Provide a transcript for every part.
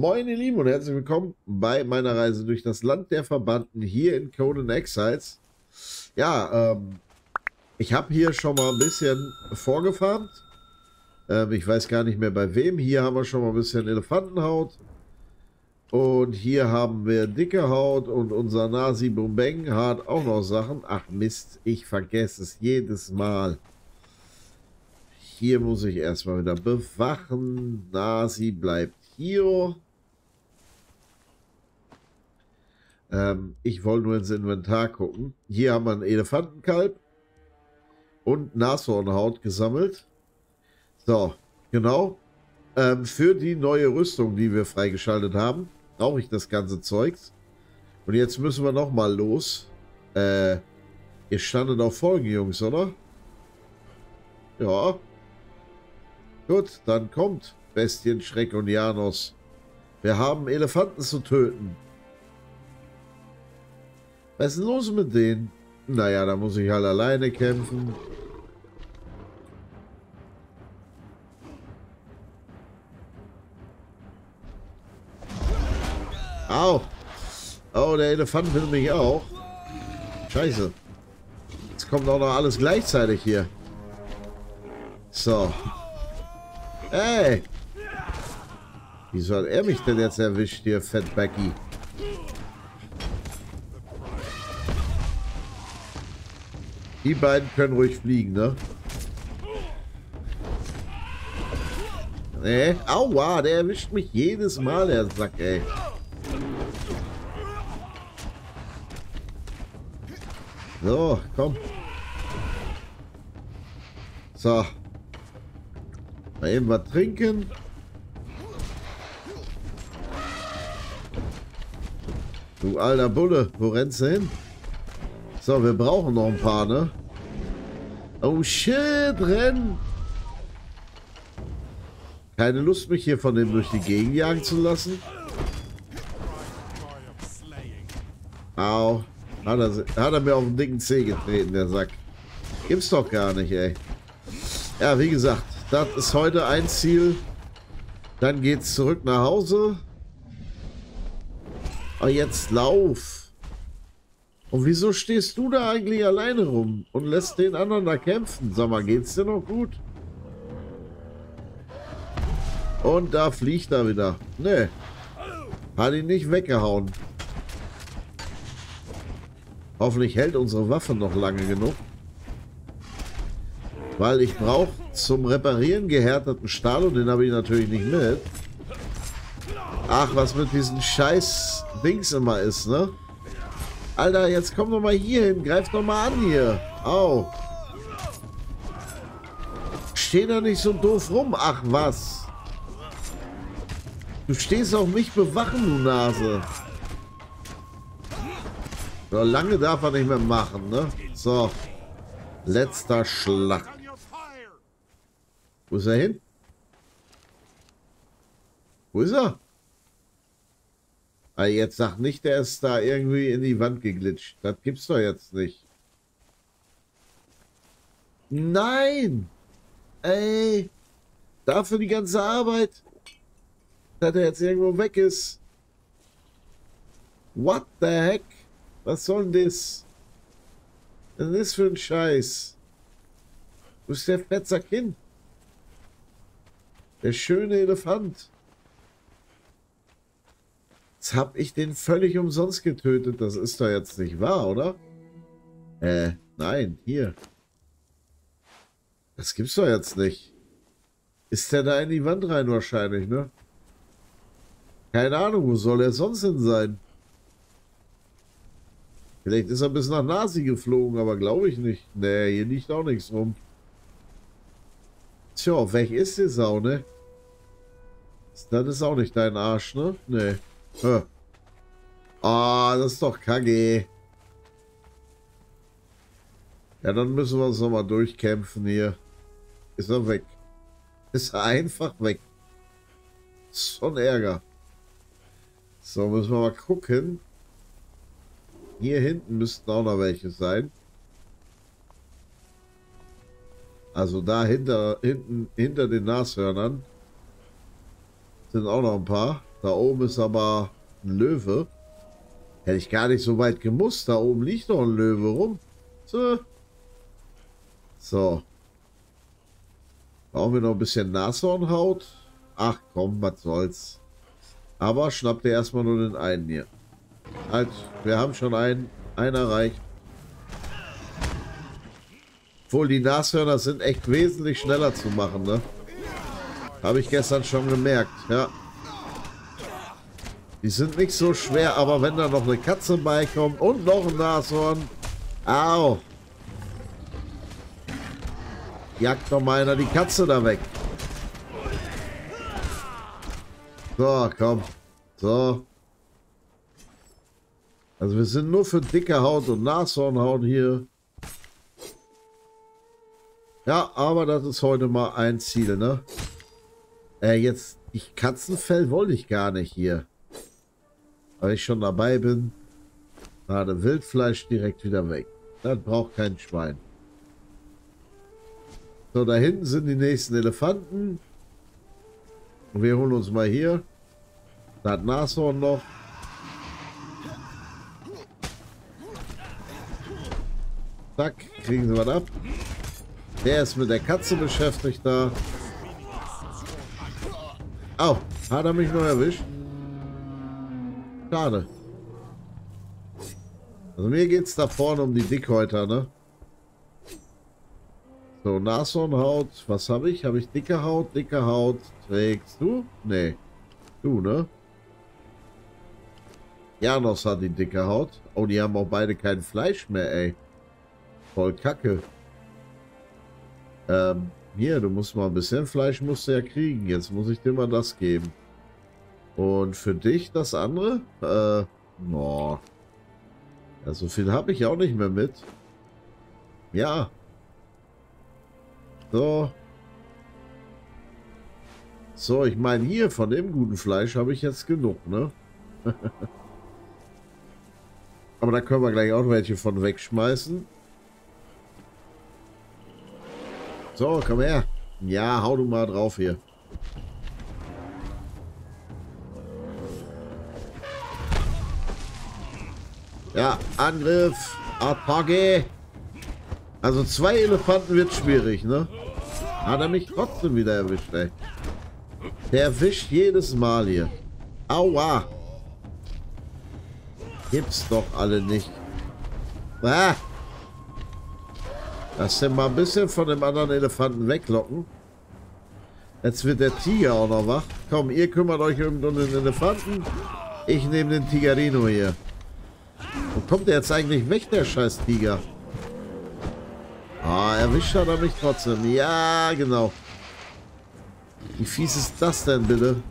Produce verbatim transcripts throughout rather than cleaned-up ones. Moin ihr Lieben und herzlich willkommen bei meiner Reise durch das Land der Verdammten hier in Conan Exiles. Ja, ähm, ich habe hier schon mal ein bisschen vorgefarmt. Ähm, ich weiß gar nicht mehr bei wem. Hier haben wir schon mal ein bisschen Elefantenhaut. Und hier haben wir dicke Haut und unser Nasi Bombeng hat auch noch Sachen. Ach Mist, ich vergesse es jedes Mal. Hier muss ich erstmal wieder bewachen. Nasi bleibt hier. Ähm, ich wollte nur ins Inventar gucken. Hier haben wir einen Elefantenkalb und Nashornhaut gesammelt. So, genau. Ähm, für die neue Rüstung, die wir freigeschaltet haben, brauche ich das ganze Zeugs. Und jetzt müssen wir nochmal los. Äh, ihr standet auf Folgen, Jungs, oder? Ja. Gut, dann kommt Bestien, Schreck und Janos. Wir haben Elefanten zu töten. Was ist denn los mit denen? Naja, da muss ich halt alleine kämpfen. Au! Oh, der Elefant will mich auch. Scheiße. Jetzt kommt auch noch alles gleichzeitig hier. So. Ey! Wieso hat er mich denn jetzt erwischt hier, Fettbacki? Die beiden können ruhig fliegen, ne? Nee. Aua, der erwischt mich jedes Mal, der Sack, ey. So, komm. So. Mal eben was trinken. Du alter Bulle, wo rennst du hin? So, wir brauchen noch ein paar, ne? Oh shit, renn! Keine Lust, mich hier von dem durch die Gegend jagen zu lassen. Au. Hat er, hat er mir auf den dicken Zeh getreten, der Sack. Gibt's doch gar nicht, ey. Ja, wie gesagt. Das ist heute ein Ziel. Dann geht's zurück nach Hause. Oh, jetzt lauf. Und wieso stehst du da eigentlich alleine rum und lässt den anderen da kämpfen? Sag mal, geht's dir noch gut? Und da fliegt er wieder. Nee. Hat ihn nicht weggehauen. Hoffentlich hält unsere Waffe noch lange genug. Weil ich brauche zum Reparieren gehärteten Stahl und den habe ich natürlich nicht mit. Ach, was mit diesen scheiß Dings immer ist, ne? Alter, jetzt komm doch mal hier hin. Greif doch mal an hier. Au. Steh da nicht so doof rum. Ach, was? Du stehst auf mich bewachen, du Nase. So lange darf er nicht mehr machen, ne? So. Letzter Schlag. Wo ist er hin? Wo ist er? Ah, jetzt sag nicht, der ist da irgendwie in die Wand geglitscht. Das gibt's doch jetzt nicht. Nein! Ey! Dafür die ganze Arbeit. Dass er jetzt irgendwo weg ist. What the heck? Was soll denn das? Was ist das für ein Scheiß? Wo ist der Fettsack hin? Der schöne Elefant. Jetzt hab ich den völlig umsonst getötet. Das ist doch jetzt nicht wahr, oder? Äh, nein, hier. Das gibt's doch jetzt nicht. Ist der da in die Wand rein wahrscheinlich, ne? Keine Ahnung, wo soll er sonst hin sein? Vielleicht ist er bis nach Nasi geflogen, aber glaube ich nicht. Nee, hier liegt auch nichts rum. Tja, weg ist die Sau, ne? Das ist auch nicht dein Arsch, ne? Nee. Ah, das ist doch kacke. Ja, dann müssen wir uns nochmal durchkämpfen hier. Ist er weg. Ist er einfach weg. So ein Ärger. So, müssen wir mal gucken. Hier hinten müssten auch noch welche sein. Also da hinter, hinten, hinter den Nashörnern sind auch noch ein paar. Da oben ist aber ein Löwe. Hätte ich gar nicht so weit gemusst. Da oben liegt noch ein Löwe rum. So. So. Brauchen wir noch ein bisschen Nashornhaut? Ach komm, was soll's. Aber schnapp dir erstmal nur den einen hier. Halt, wir haben schon einen. Einer reicht. Obwohl, die Nashörner sind echt wesentlich schneller zu machen, ne? Habe ich gestern schon gemerkt, ja. Die sind nicht so schwer, aber wenn da noch eine Katze beikommt und noch ein Nashorn. Au! Jagt doch mal einer die Katze da weg. So, komm. So. Also wir sind nur für dicke Haut und Nashornhaut hier. Ja, aber das ist heute mal ein Ziel, ne? Äh, jetzt, ich Katzenfell wollte ich gar nicht hier. Aber ich schon dabei bin, gerade Wildfleisch direkt wieder weg. Das braucht kein Schwein. So, da hinten sind die nächsten Elefanten. Und wir holen uns mal hier. Da hat Nashorn noch. Zack, kriegen sie was ab. Der ist mit der Katze beschäftigt da. Au, hat er mich noch erwischt? Schade. Also mir geht es da vorne um die Dickhäuter, ne? So, Nashornhaut. Was habe ich? Habe ich dicke Haut? Dicke Haut. Trägst du? Nee. Du, ne? Janos hat die dicke Haut. Oh, die haben auch beide kein Fleisch mehr, ey. Voll Kacke. Ähm, hier, du musst mal ein bisschen Fleisch musst du ja kriegen. Jetzt muss ich dir mal das geben. Und für dich das andere? Äh, no. Ja, so viel habe ich auch nicht mehr mit. Ja. So. So, ich meine hier, von dem guten Fleisch habe ich jetzt genug, ne? Aber da können wir gleich auch welche von wegschmeißen. So, komm her. Ja, hau du mal drauf hier. Ja, Angriff. Attacke. Also zwei Elefanten wird schwierig, ne? Hat er mich trotzdem wieder erwischt, ey. Der erwischt jedes Mal hier. Aua. Gibt's doch alle nicht. Ah. Lass den mal ein bisschen von dem anderen Elefanten weglocken. Jetzt wird der Tiger auch noch wach. Komm, ihr kümmert euch um den Elefanten. Ich nehme den Tigerino hier. Wo kommt der jetzt eigentlich weg, der scheiß Tiger? Ah, erwischt hat er mich trotzdem. Ja, genau. Wie fies ist das denn, bitte?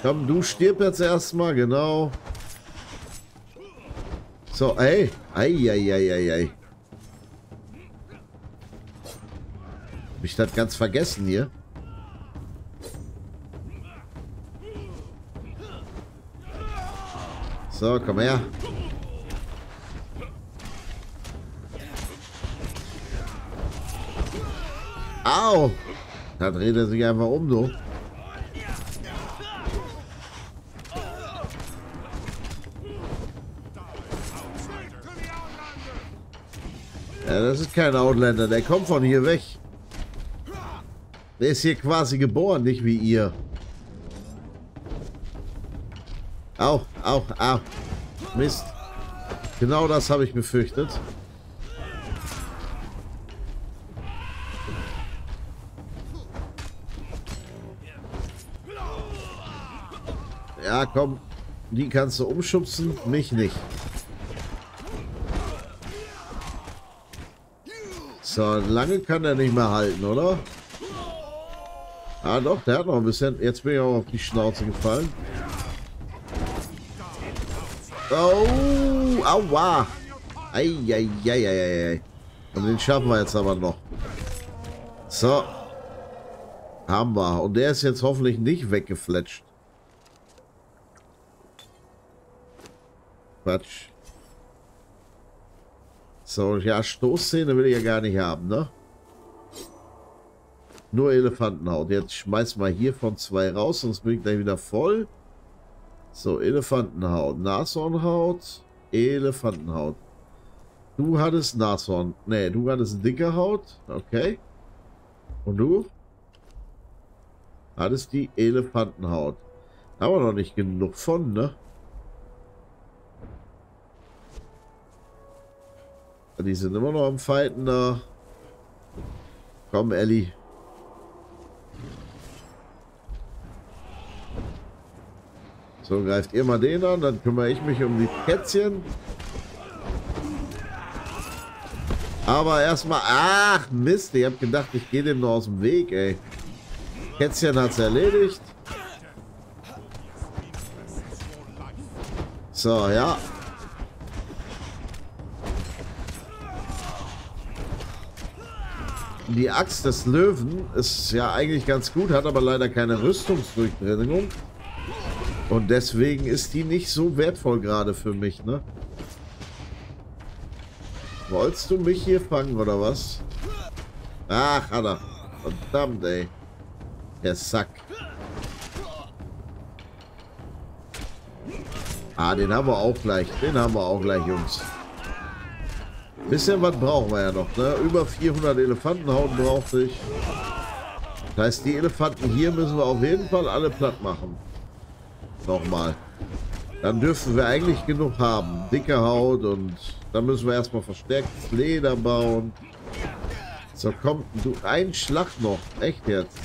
Komm, du stirbst jetzt erstmal, genau. So, ey. Ei, ei, ei, ei, ei. Hab ich das ganz vergessen hier? So, komm her. Au! Da dreht er sich einfach um, du. Ja, das ist kein Outlander, der kommt von hier weg. Der ist hier quasi geboren, nicht wie ihr. Au, au, au. Mist. Genau das habe ich befürchtet. Ja, komm. Die kannst du umschubsen, mich nicht. So, lange kann er nicht mehr halten, oder? Ah doch, der hat noch ein bisschen. Jetzt bin ich auch auf die Schnauze gefallen. Oh, aua. Ei, ei, ei, ei, ei. Und den schaffen wir jetzt aber noch. So. Haben wir. Und der ist jetzt hoffentlich nicht weggefletscht. Quatsch. So, ja, Stoßszene will ich ja gar nicht haben, ne? Nur Elefantenhaut. Jetzt schmeiß mal hiervon zwei raus, sonst bin ich gleich wieder voll. So, Elefantenhaut. Nashornhaut. Elefantenhaut. Du hattest Nashorn. Ne, du hattest dicke Haut. Okay. Und du? Hattest die Elefantenhaut. Aber noch nicht genug von, ne? Die sind immer noch am Fighten da. Komm, Ellie. So, greift ihr mal den an, dann kümmere ich mich um die Kätzchen. Aber erstmal... Ach, Mist, ich habe gedacht, ich gehe dem nur aus dem Weg, ey. Kätzchen hat's erledigt. So, ja. Die Axt des Löwen ist ja eigentlich ganz gut, hat aber leider keine Rüstungsdurchdringung. Und deswegen ist die nicht so wertvoll gerade für mich, ne? Wolltest du mich hier fangen, oder was? Ach, hat er. Verdammt, ey. Der Sack. Ah, den haben wir auch gleich. Den haben wir auch gleich, Jungs. Bisschen was brauchen wir ja noch, ne? Über vierhundert Elefantenhaut brauchte ich. Das heißt, die Elefanten hier müssen wir auf jeden Fall alle platt machen. Nochmal. Dann dürfen wir eigentlich genug haben. Dicke Haut und dann müssen wir erstmal verstärktes Leder bauen. So, komm, du, ein Schlag noch. Echt jetzt.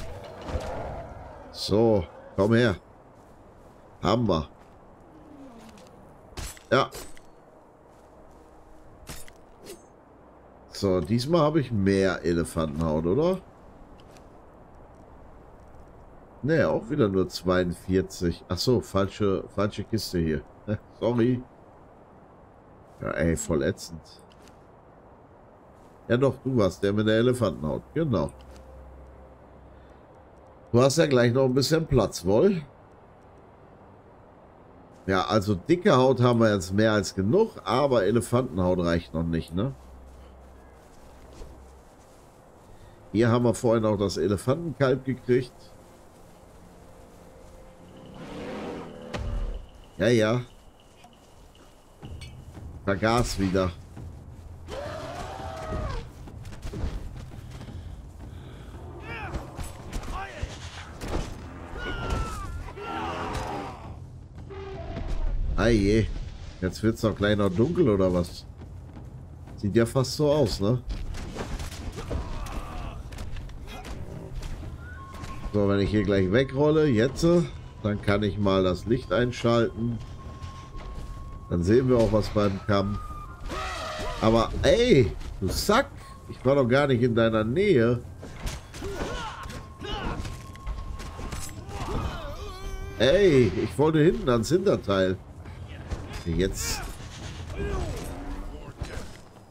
So, komm her. Haben wir. Ja. So, diesmal habe ich mehr Elefantenhaut, oder? Ne, auch wieder nur zweiundvierzig. Achso, falsche, falsche Kiste hier. Sorry. Ja, ey, voll ätzend. Ja doch, du warst der mit der Elefantenhaut. Genau. Du hast ja gleich noch ein bisschen Platz, wohl? Ja, also dicke Haut haben wir jetzt mehr als genug, aber Elefantenhaut reicht noch nicht, ne? Hier haben wir vorhin auch das Elefantenkalb gekriegt. Ja, ja. Vergaß wieder. Ah je. Jetzt wird's doch gleich noch dunkel, oder was? Sieht ja fast so aus, ne? So, wenn ich hier gleich wegrolle, jetzt, dann kann ich mal das Licht einschalten. Dann sehen wir auch was beim Kampf. Aber, ey, du Sack! Ich war doch gar nicht in deiner Nähe. Ey, ich wollte hinten ans Hinterteil. Jetzt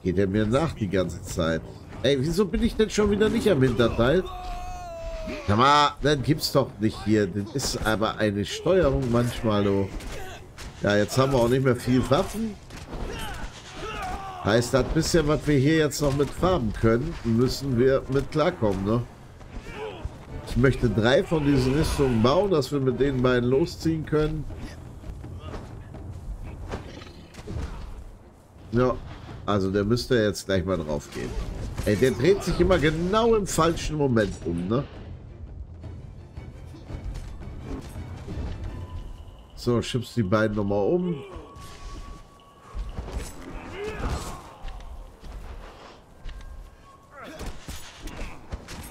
geht er mir nach die ganze Zeit. Ey, wieso bin ich denn schon wieder nicht am Hinterteil? Sag mal, dann gibt's doch nicht hier. Das ist aber eine Steuerung manchmal, du. Ja, jetzt haben wir auch nicht mehr viel Waffen. Heißt, das bisschen, was wir hier jetzt noch mit farben können, müssen wir mit klarkommen, ne? Ich möchte drei von diesen Rüstungen bauen, dass wir mit den beiden losziehen können. Ja, also der müsste jetzt gleich mal drauf gehen. Ey, der dreht sich immer genau im falschen Moment um, ne? So, schiebst die beiden nochmal um.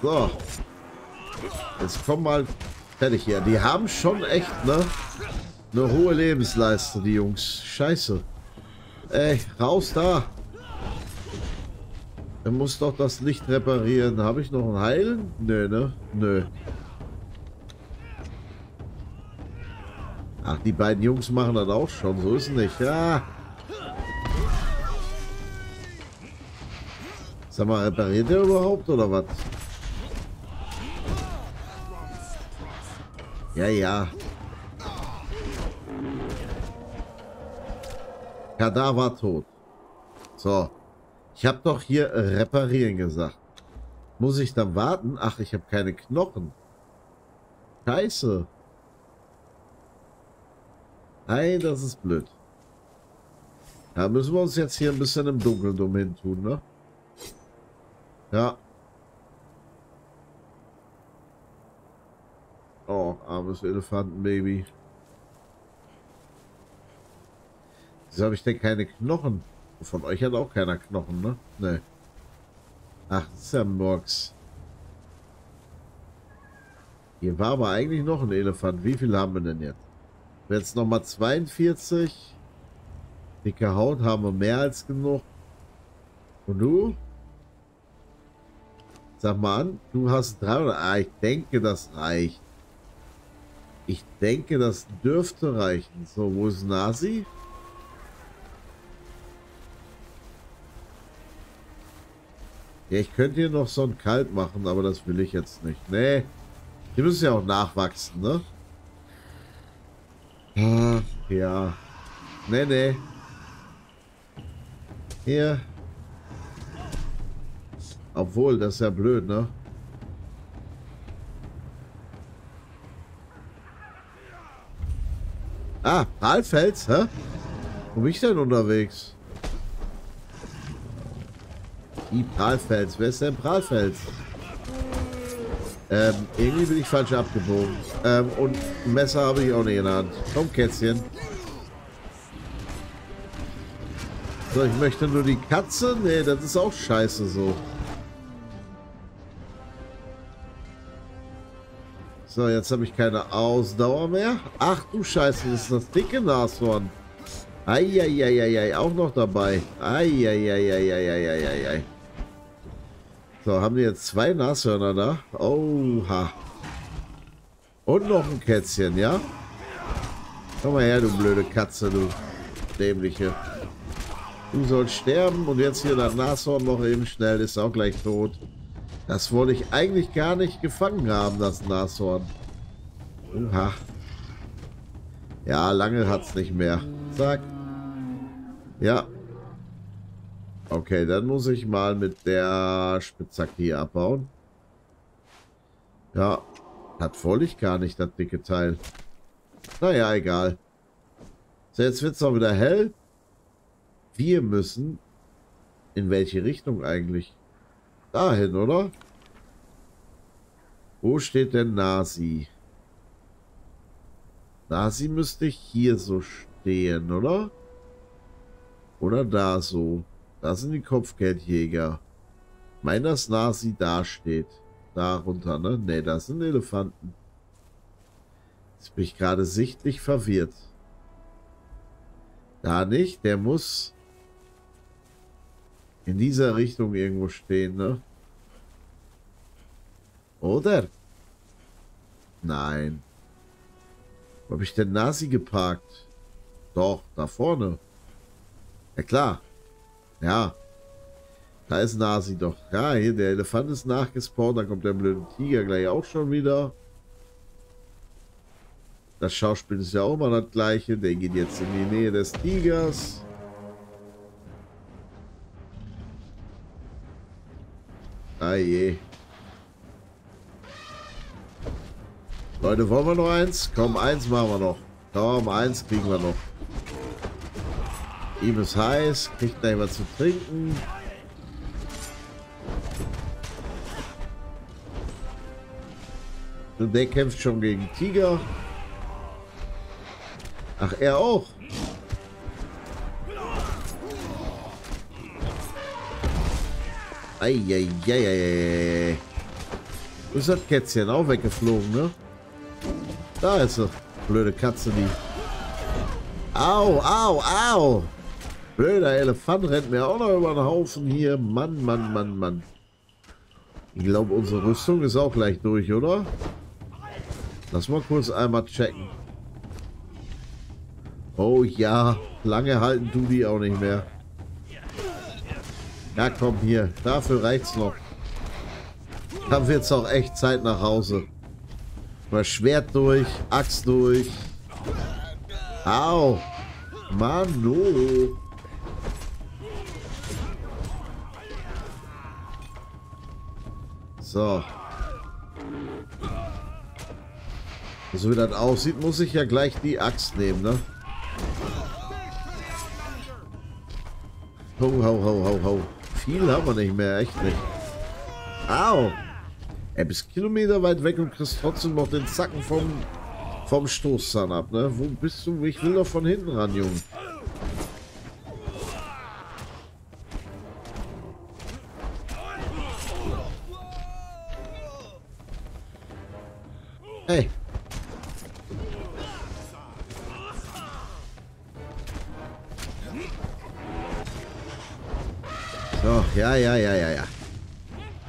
So. Jetzt kommen wir halt fertig hier. Die haben schon echt, ne? Eine hohe Lebensleiste, die Jungs. Scheiße. Ey, raus da. Er muss doch das Licht reparieren. Habe ich noch ein Heilen? Nö, ne? Nö. Ach, die beiden Jungs machen das auch schon. So ist es nicht. Ja. Sag mal, repariert der überhaupt oder was? Ja, ja. Kadaver tot. So. Ich habe doch hier reparieren gesagt. Muss ich da warten? Ach, ich habe keine Knochen. Scheiße. Nein, das ist blöd. Da müssen wir uns jetzt hier ein bisschen im Dunkeln umhin tun, ne? Ja. Oh, armes Elefantenbaby. Wieso habe ich denn keine Knochen? Von euch hat auch keiner Knochen, ne? Ne. Ach, das ist ja ein Murks. Hier war aber eigentlich noch ein Elefant. Wie viel haben wir denn jetzt? Jetzt nochmal zweiundvierzig. Dicke Haut haben wir mehr als genug. Und du? Sag mal an, du hast dreihundert. Ah, ich denke, das reicht. Ich denke, das dürfte reichen. So, wo ist Nasi? Ja, ich könnte hier noch so ein Kalb machen, aber das will ich jetzt nicht. Nee, die müssen ja auch nachwachsen, ne? Ah, ja. Nee, nee. Hier. Obwohl, das ist ja blöd, ne? Ah, Palfels, hä? Wo bin ich denn unterwegs? Die Prahlfels. Wer ist denn Prahlfels? Ähm, irgendwie bin ich falsch abgebogen. Ähm, und ein Messer habe ich auch nicht in der Hand. Komm, Kätzchen. So, ich möchte nur die Katze. Nee, das ist auch scheiße so. So, jetzt habe ich keine Ausdauer mehr. Ach du Scheiße, das ist das dicke Nashorn. Eieieiei, auch noch dabei. Eieieiei. So, haben wir jetzt zwei Nashörner da? Oha. Und noch ein Kätzchen, ja? Komm mal her, du blöde Katze, du dämliche. Du sollst sterben und jetzt hier das Nashorn noch eben schnell, ist auch gleich tot. Das wollte ich eigentlich gar nicht gefangen haben, das Nashorn. Oha. Ja, lange hat's nicht mehr. Zack. Ja. Okay, dann muss ich mal mit der Spitzhacke hier abbauen. Ja, hat voll ich gar nicht, das dicke Teil. Naja, egal. So, jetzt wird es auch wieder hell. Wir müssen... In welche Richtung eigentlich? Dahin, oder? Wo steht denn Nasi? Nasi müsste ich hier so stehen, oder? Oder da so. Da sind die Kopfgeldjäger. Ich meine, dass Nasi da steht. Da runter, ne? Ne, das sind Elefanten. Jetzt bin ich gerade sichtlich verwirrt. Da nicht. Der muss in dieser Richtung irgendwo stehen, ne? Oder? Nein. Wo habe ich denn Nasi geparkt? Doch, da vorne. Ja klar. Ja. Da ist Nasi doch. Ja, hier, der Elefant ist nachgespawnt. Da kommt der blöde Tiger gleich auch schon wieder. Das Schauspiel ist ja auch immer das gleiche. Der geht jetzt in die Nähe des Tigers. Ah je. Leute, wollen wir noch eins? Komm, eins machen wir noch. Komm, eins kriegen wir noch. Ihm ist heiß, kriegt gleich was zu trinken. Und der kämpft schon gegen Tiger. Ach, er auch. Eieieiei. Ist das Kätzchen auch weggeflogen, ne? Da ist er. Blöde Katze, die. Au, au, au. Blöder Elefant rennt mir auch noch über den Haufen hier. Mann, Mann, Mann, Mann. Ich glaube, unsere Rüstung ist auch gleich durch, oder? Lass mal kurz einmal checken. Oh ja, lange halten du die auch nicht mehr. Ja, komm hier. Dafür reicht's noch. Dann wird's auch echt Zeit nach Hause. Mal Schwert durch, Axt durch. Au. Manu. So. So wie das aussieht, muss ich ja gleich die Axt nehmen, ne? Ho, ho, ho, ho, ho. Viel haben wir nicht mehr, echt nicht. Au! Er bist Kilometer weit weg und kriegst trotzdem noch den Zacken vom, vom Stoßzahn ab, ne? Wo bist du? Ich will doch von hinten ran, Junge. Hey. So, ja, ja, ja, ja, ja.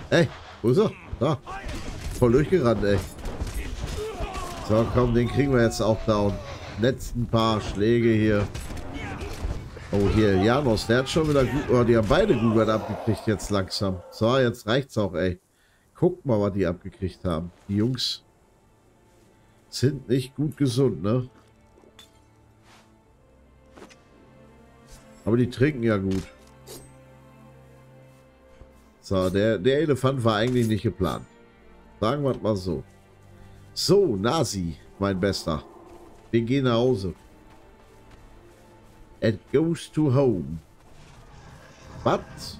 Hey, wo ist er? Da. Voll durchgerannt, ey. So, komm, den kriegen wir jetzt auch down. Letzten paar Schläge hier. Oh, hier, Janos, der hat schon wieder gut... Oh, die haben beide gut abgekriegt jetzt langsam. So, jetzt reicht's auch, ey. Guckt mal, was die abgekriegt haben. Die Jungs sind nicht gut gesund, ne? Aber die trinken ja gut. So, der, der Elefant war eigentlich nicht geplant. Sagen wir mal so. So, Nasi, mein Bester. Wir gehen nach Hause. It goes to home. Was?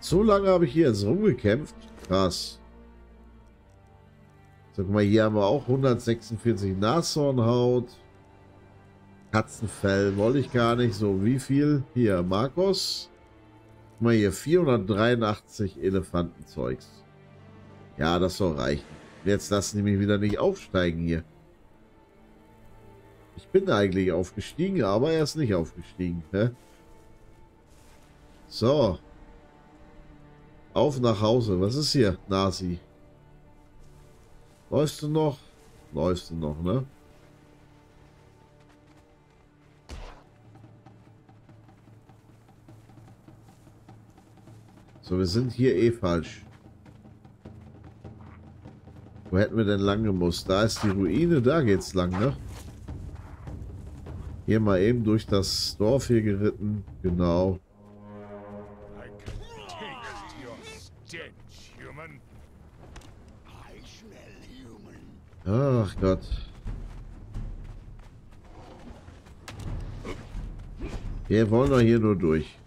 So lange habe ich hier jetzt rumgekämpft? Krass. So, guck mal, hier haben wir auch hundertsechsundvierzig Nashornhaut. Katzenfell wollte ich gar nicht. So, wie viel? Hier, Markus. Guck mal hier, vierhundertdreiundachtzig Elefantenzeugs. Ja, das soll reichen. Jetzt lassen die mich wieder nicht aufsteigen hier. Ich bin eigentlich aufgestiegen, aber er ist nicht aufgestiegen. Hä? So. Auf nach Hause. Was ist hier, Nasi? Läufst du noch? Läufst du noch, ne? So, wir sind hier eh falsch. Wo hätten wir denn lang gemusst? Da ist die Ruine, da geht's lang, ne? Hier mal eben durch das Dorf hier geritten. Genau. Ach Gott. Wir wollen doch hier nur durch.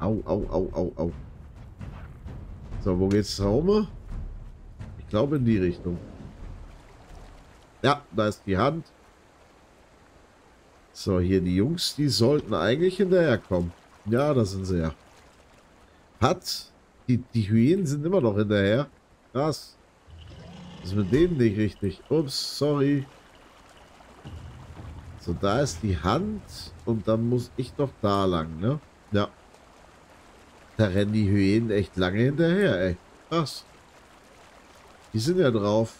Au, au, au, au, au. So, wo geht's rum? Ich glaube in die Richtung. Ja, da ist die Hand. So, hier die Jungs, die sollten eigentlich hinterherkommen. Ja, da sind sie ja. Hat. Die, die Hyänen sind immer noch hinterher. Krass. Das ist mit denen nicht richtig. Ups, sorry. So, da ist die Hand. Und dann muss ich doch da lang, ne? Ja. Da rennen die Hyänen echt lange hinterher, ey. Krass. Die sind ja drauf.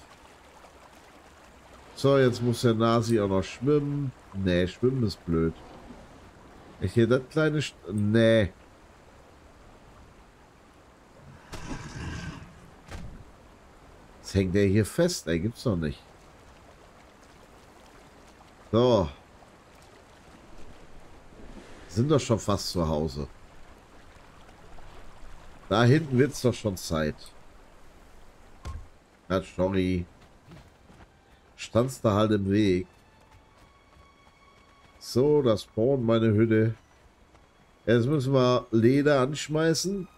So, jetzt muss der Nasi auch noch schwimmen. Nee, schwimmen ist blöd. Ich hier das kleine... St nee. Hängt der hier fest? Ey, gibt's doch nicht. So. Sind doch schon fast zu Hause. Da hinten wird's doch schon Zeit. Ja, sorry. Stand's da halt im Weg. So, das Born, meine Hütte. Jetzt müssen wir Leder anschmeißen.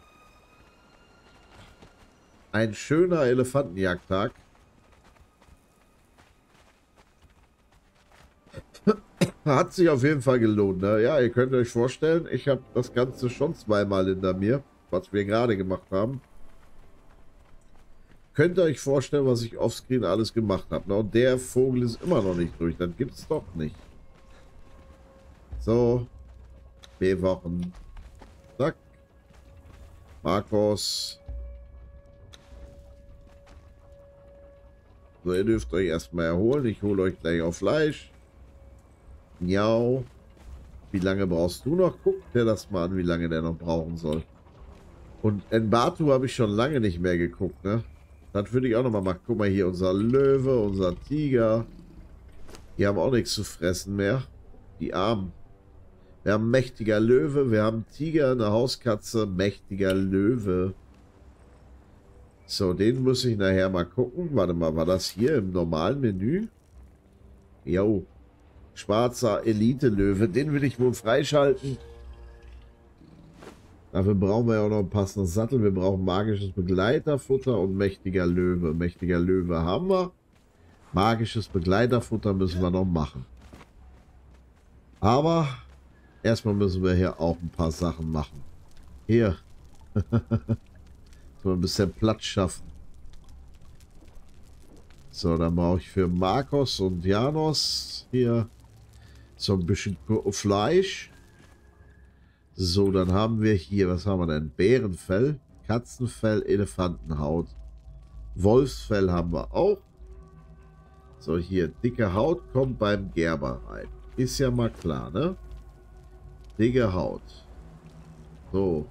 Ein schöner Elefantenjagdtag. Hat sich auf jeden Fall gelohnt, ne? Ja, ihr könnt euch vorstellen, ich habe das Ganze schon zweimal hinter mir, was wir gerade gemacht haben. Könnt ihr euch vorstellen, was ich offscreen alles gemacht habe, ne? Und der Vogel ist immer noch nicht durch, dann gibt es doch nicht. So, zwei Wochen. Zack. Markus. So, ihr dürft euch erstmal erholen. Ich hole euch gleich auf Fleisch. Miau. Wie lange brauchst du noch? Guck dir das mal an, wie lange der noch brauchen soll. Und in Batu habe ich schon lange nicht mehr geguckt, ne? Das würde ich auch nochmal machen. Guck mal hier, unser Löwe, unser Tiger. Die haben auch nichts zu fressen mehr. Die Armen. Wir haben mächtiger Löwe, wir haben Tiger, eine Hauskatze, mächtiger Löwe. So, den muss ich nachher mal gucken. Warte mal, war das hier im normalen Menü? Jo. Schwarzer Elite-Löwe. Den will ich wohl freischalten. Dafür brauchen wir ja auch noch ein passendes Sattel. Wir brauchen magisches Begleiterfutter und mächtiger Löwe. Mächtiger Löwe haben wir. Magisches Begleiterfutter müssen wir noch machen. Aber erstmal müssen wir hier auch ein paar Sachen machen. Hier. So ein bisschen Platz schaffen. So, dann brauche ich für Markus und Janos hier so ein bisschen Fleisch. So, dann haben wir hier, was haben wir denn? Bärenfell, Katzenfell, Elefantenhaut. Wolfsfell haben wir auch. So, hier, dicke Haut kommt beim Gerber rein. Ist ja mal klar, ne? Dicke Haut. So.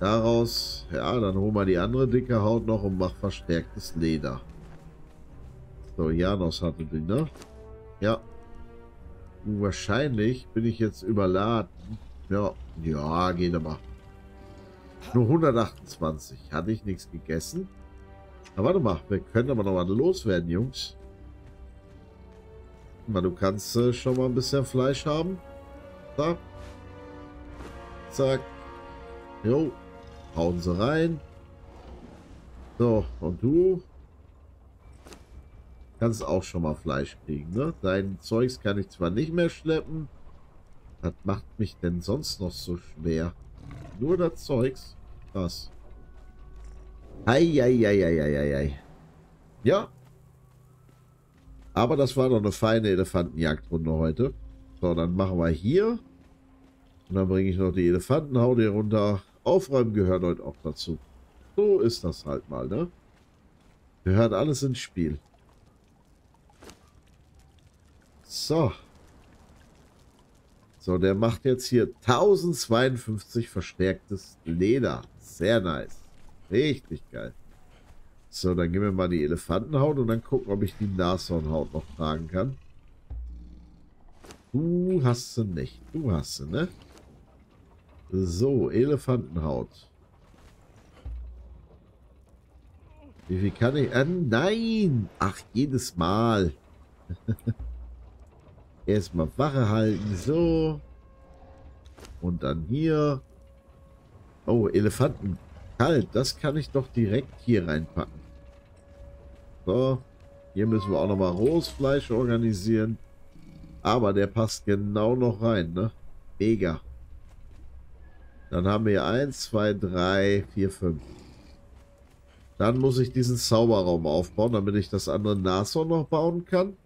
Daraus, ja, dann holen wir die andere dicke Haut noch und machen verstärktes Leder. So, Janos hatte den, ne? Ja. Wahrscheinlich bin ich jetzt überladen. Ja, ja, geht aber. Nur hundertachtundzwanzig. Hatte ich nichts gegessen. Aber warte mal, wir können aber noch mal loswerden, Jungs. Aber du kannst äh, schon mal ein bisschen Fleisch haben. Da. Zack. Jo. Hauen sie rein. So, und du? Kannst auch schon mal Fleisch kriegen, ne? Dein Zeugs kann ich zwar nicht mehr schleppen. Was macht mich denn sonst noch so schwer? Nur das Zeugs. Was? Eieieiei. Ja. Aber das war doch eine feine Elefantenjagdrunde heute. So, dann machen wir hier. Und dann bringe ich noch die Elefantenhaut hier runter. Aufräumen gehört heute auch dazu. So ist das halt mal, ne? Gehört alles ins Spiel. So. So, der macht jetzt hier tausendzweiundfünfzig verstärktes Leder. Sehr nice. Richtig geil. So, dann gehen wir mal die Elefantenhaut und dann gucken, ob ich die Nashornhaut noch tragen kann. Du hast sie nicht. Du hast sie, ne? So, Elefantenhaut. Wie viel kann ich... Ah, nein! Ach, jedes Mal. Erstmal Wache halten, so. Und dann hier. Oh, Elefanten. Kalt, das kann ich doch direkt hier reinpacken. So. Hier müssen wir auch nochmal rohes Fleisch organisieren. Aber der passt genau noch rein, ne? Mega. Dann haben wir hier eins, zwei, drei, vier, fünf. Dann muss ich diesen Zauberraum aufbauen, damit ich das andere Nashorn noch bauen kann.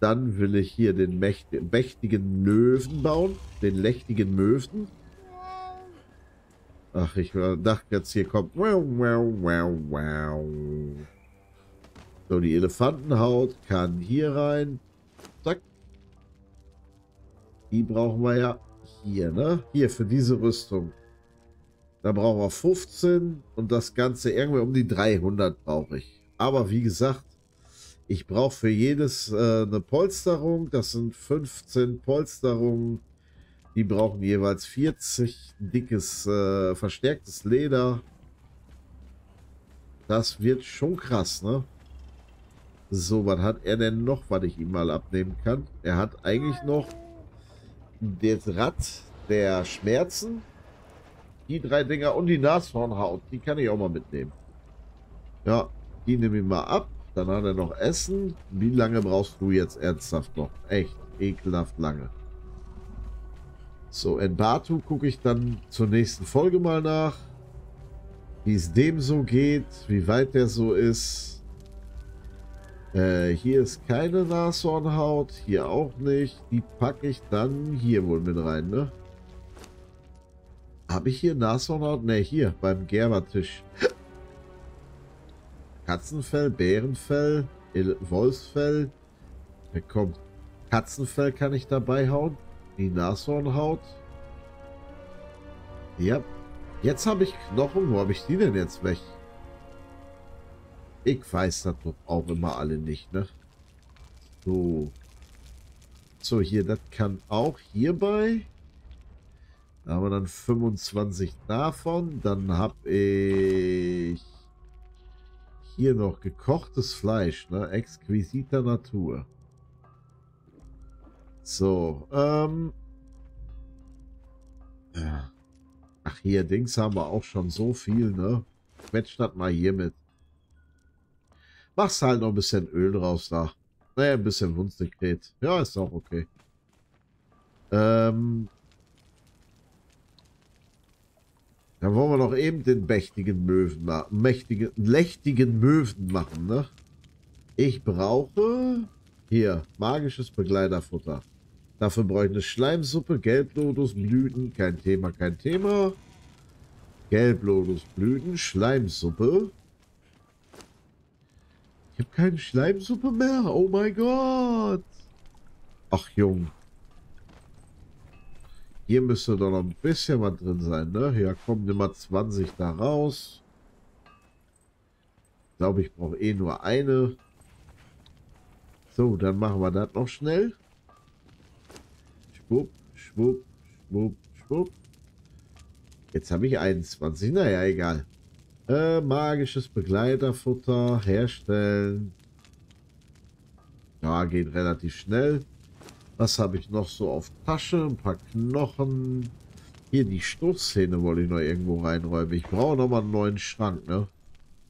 Dann will ich hier den mächtigen Löwen bauen. Den lächtigen Möwen. Ach, ich dachte jetzt, hier kommt... So, die Elefantenhaut kann hier rein. Zack. Die brauchen wir ja hier, ne? Hier, für diese Rüstung. Da brauchen wir fünfzehn. Und das Ganze irgendwie um die dreihundert brauche ich. Aber wie gesagt, ich brauche für jedes äh, eine Polsterung. Das sind fünfzehn Polsterungen. Die brauchen jeweils vierzig dickes, äh, verstärktes Leder. Das wird schon krass, ne? So, was hat er denn noch, was ich ihm mal abnehmen kann? Er hat eigentlich noch das Rad der Schmerzen. Die drei Dinger und die Nashornhaut. Die kann ich auch mal mitnehmen. Ja, die nehme ich mal ab. Dann hat er noch Essen. Wie lange brauchst du jetzt ernsthaft noch? Echt ekelhaft lange. So, in Batu gucke ich dann zur nächsten Folge mal nach. Wie es dem so geht. Wie weit der so ist. Äh, hier ist keine Nashornhaut. Hier auch nicht. Die packe ich dann hier wohl mit rein, ne? Habe ich hier Nashornhaut? Ne, hier beim Gerbertisch. Katzenfell, Bärenfell, Wolfsfell. Ja, komm, Katzenfell kann ich dabei hauen. Die Nashornhaut. Ja, jetzt habe ich Knochen. Wo habe ich die denn jetzt weg? Ich weiß das doch auch immer alle nicht, ne? So. So, hier, das kann auch hierbei. Da haben wir dann fünfundzwanzig davon. Dann habe ich hier noch gekochtes Fleisch, ne? Exquisiter Natur. So, ähm... ach, hier, Dings haben wir auch schon so viel, ne? Quetscht das mal hier mit. Machst halt noch ein bisschen Öl raus da. Naja, ein bisschen Wunstdekret. Ja, ist auch okay. Ähm... Dann wollen wir doch eben den mächtigen Möwen machen. Mächtigen, lächtigen Möwen machen, ne? Ich brauche... hier, magisches Begleiterfutter. Dafür brauche ich eine Schleimsuppe, Gelblodusblüten, kein Thema, kein Thema. Gelblodusblüten, Schleimsuppe. Ich habe keine Schleimsuppe mehr, oh mein Gott. Ach, Junge. Hier müsste doch noch ein bisschen was drin sein, ne? Ja, komm, nimm mal zwanzig da raus. Ich glaube, ich brauche eh nur eine. So, dann machen wir das noch schnell. Schwupp, schwupp, schwupp, schwupp. Jetzt habe ich einundzwanzig. Naja, egal. Äh, magisches Begleiterfutter herstellen. Ja, geht relativ schnell. Was habe ich noch so auf Tasche? Ein paar Knochen. Hier, die Stoßzähne wollte ich noch irgendwo reinräumen. Ich brauche nochmal einen neuen Schrank, ne?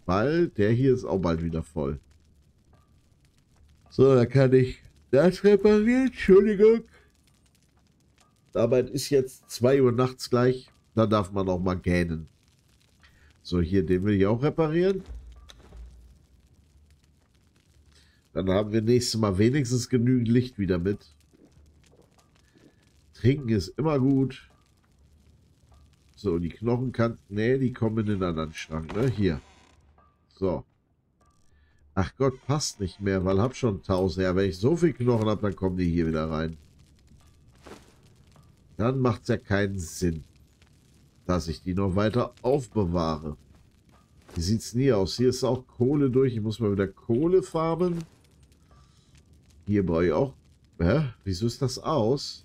Weil der hier ist auch bald wieder voll. So, da kann ich das reparieren. Entschuldigung. Dabei ist jetzt zwei Uhr nachts gleich. Da darf man auch mal gähnen. So, hier, den will ich auch reparieren. Dann haben wir nächstes Mal wenigstens genügend Licht wieder mit. Trinken ist immer gut. So, die Knochenkanten, nee, die kommen in den anderen Schrank, ne? Hier. So. Ach Gott, passt nicht mehr, weil hab schon tausend. Ja, wenn ich so viel Knochen habe, dann kommen die hier wieder rein. Dann macht es ja keinen Sinn, dass ich die noch weiter aufbewahre. Hier sieht es nie aus. Hier ist auch Kohle durch. Ich muss mal wieder Kohle farmen. Hier brauche ich auch... Hä? Wieso ist das aus?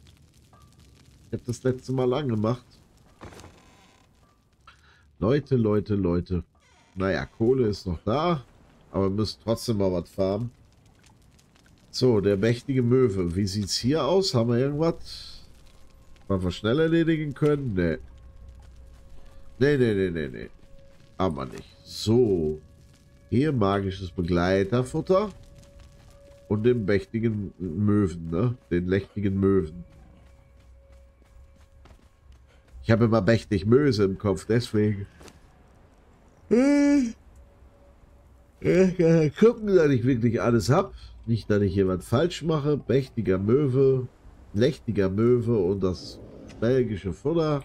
Ich habe das letzte Mal angemacht. Leute, Leute, Leute. Naja, Kohle ist noch da. Aber wir müssen trotzdem mal was farmen. So, der mächtige Möwe. Wie sieht es hier aus? Haben wir irgendwas, was wir schnell erledigen können? Nee. Nee, nee, nee, nee, nee. Aber nicht. So. Hier magisches Begleiterfutter. Und den mächtigen Möwen, ne? Den lächtigen Möwen. Ich habe immer mächtig Möse im Kopf, deswegen. Hm. Gucken, dass ich wirklich alles habe. Nicht, dass ich jemand falsch mache. Mächtiger Möwe, lächtiger Möwe und das belgische Futter.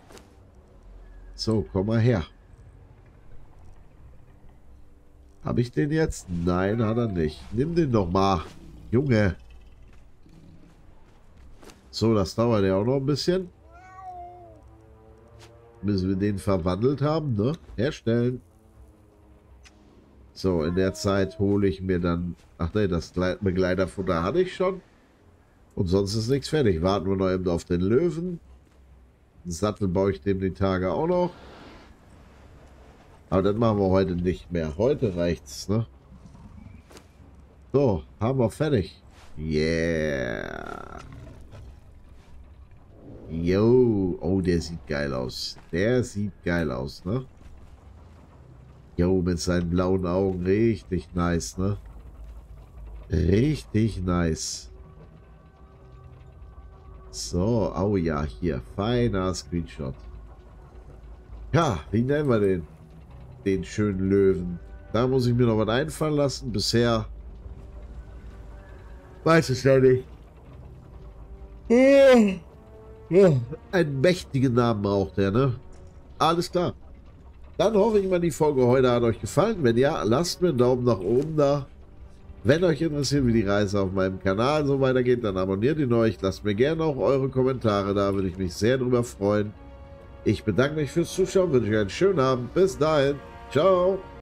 So, komm mal her. Habe ich den jetzt? Nein, hat er nicht. Nimm den doch mal. Junge. So, das dauert ja auch noch ein bisschen. Müssen wir den verwandelt haben, ne? Herstellen. So, in der Zeit hole ich mir dann... Ach ne, das Begleiterfutter hatte ich schon. Und sonst ist nichts fertig. Warten wir noch eben auf den Löwen. Den Sattel baue ich dem die Tage auch noch. Aber das machen wir heute nicht mehr. Heute reicht's, ne? So, haben wir fertig. Yeah. Yo. Oh, der sieht geil aus. Der sieht geil aus, ne? Jo, mit seinen blauen Augen. Richtig nice, ne? Richtig nice. So, oh ja, hier. Feiner Screenshot. Ja, wie nennen wir den? Den schönen Löwen. Da muss ich mir noch was einfallen lassen. Bisher weiß ich ja nicht. Einen mächtigen Namen braucht er, ne? Alles klar. Dann hoffe ich mal, die Folge heute hat euch gefallen. Wenn ja, lasst mir einen Daumen nach oben da. Wenn euch interessiert, wie die Reise auf meinem Kanal so weitergeht, dann abonniert ihn euch. Lasst mir gerne auch eure Kommentare da. Würde ich mich sehr drüber freuen. Ich bedanke mich fürs Zuschauen. Wünsche euch einen schönen Abend. Bis dahin. Ciao.